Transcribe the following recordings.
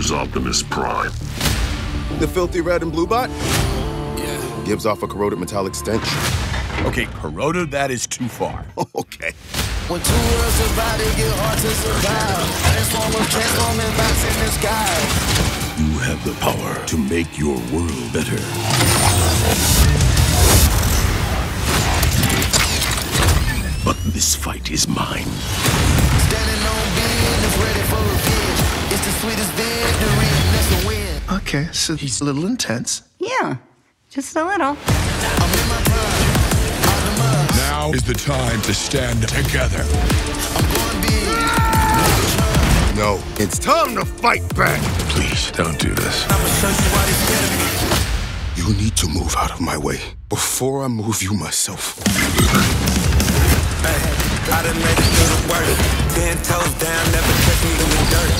captures Optimus Prime. The filthy red and blue bot? Yeah. Gives off a corroded metallic stench. Okay, corroded, that is too far. Okay. When two worlds survive, it get hard to survive. Transforming bats in the sky. You have the power to make your world better. But this fight is mine. Standing on business, ready for revenge. It's the sweetest victory, and that's a win. Okay, so he's a little intense. Yeah, just a little. I'm in my prime. Now is the time to stand together. I'm going big. No, it's time to fight back. Please, don't do this. I'm gonna show you why this enemy. You need to move out of my way before I move you myself. I done made it through the work. Ten toes down, never catch me in the dirt.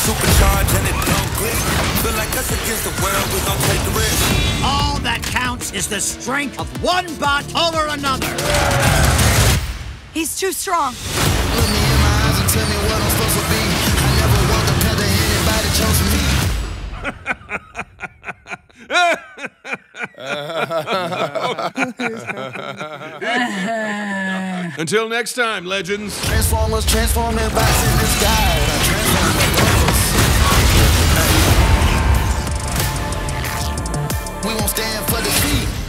Supercharged and it don't glitch. Feel like us against the world, we gon' take the risk. All that counts is the strength of one bot over another. He's too strong. Look me in my eyes and tell me what I'm supposed to be. I never want to tell anybody chose me. Until next time, legends. Transformers transforming bots in the sky. We won't stand for defeat.